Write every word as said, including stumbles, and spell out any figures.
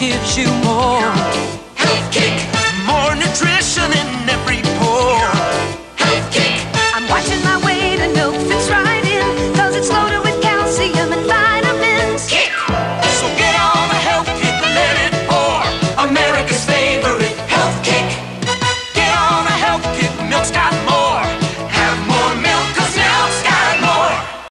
gives you more.